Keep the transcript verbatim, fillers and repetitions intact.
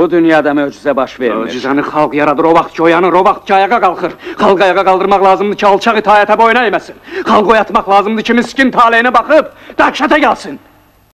Bu dünyada möcüze baş vermir. Möcüzeni halk yaradır, o vaxt ki oyanır, o vaxt ki ayağa kalkır. Halk ayağa kaldırmak lazımdır ki alçak itaata boyun eğmesin. Halk oyatmak lazımdır ki miskin taleyine bakıp dahşete gelsin.